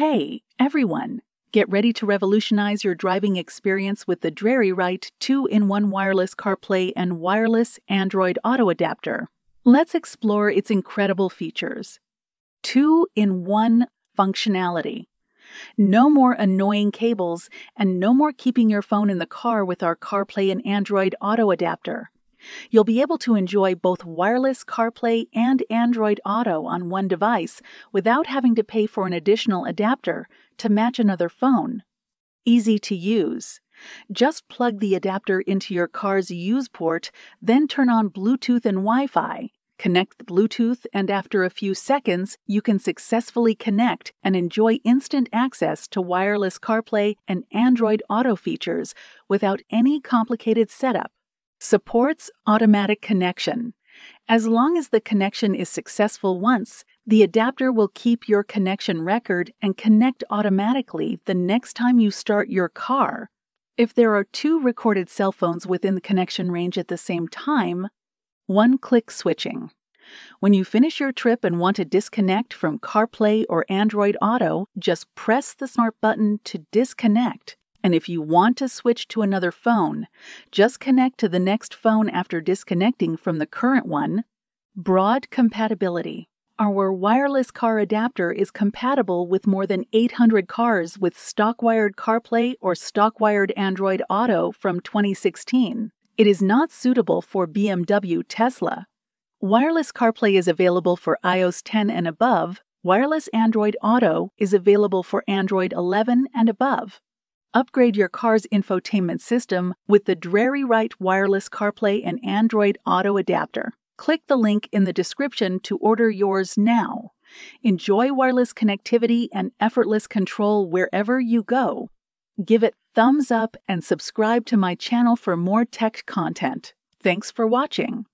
Hey, everyone! Get ready to revolutionize your driving experience with the DRERYRIT 2-in-1 wireless CarPlay and wireless Android Auto adapter. Let's explore its incredible features. 2-in-1 functionality. No more annoying cables and no more keeping your phone in the car with our CarPlay and Android Auto adapter. You'll be able to enjoy both wireless CarPlay and Android Auto on one device without having to pay for an additional adapter to match another phone. Easy to use. Just plug the adapter into your car's use port, then turn on Bluetooth and Wi-Fi. Connect the Bluetooth, and after a few seconds, you can successfully connect and enjoy instant access to wireless CarPlay and Android Auto features without any complicated setup. Supports automatic connection. As long as the connection is successful once, the adapter will keep your connection record and connect automatically the next time you start your car. If there are two recorded cell phones within the connection range at the same time, one-click switching. When you finish your trip and want to disconnect from CarPlay or Android Auto, just press the Smart button to disconnect. And if you want to switch to another phone, just connect to the next phone after disconnecting from the current one. Broad compatibility. Our wireless car adapter is compatible with more than 800 cars with stock-wired CarPlay or stock-wired Android Auto from 2016. It is not suitable for BMW, Tesla. Wireless CarPlay is available for iOS 10 and above. Wireless Android Auto is available for Android 11 and above. Upgrade your car's infotainment system with the DRERYRIT wireless CarPlay and Android Auto adapter. Click the link in the description to order yours now. Enjoy wireless connectivity and effortless control wherever you go. Give it thumbs up and subscribe to my channel for more tech content. Thanks for watching.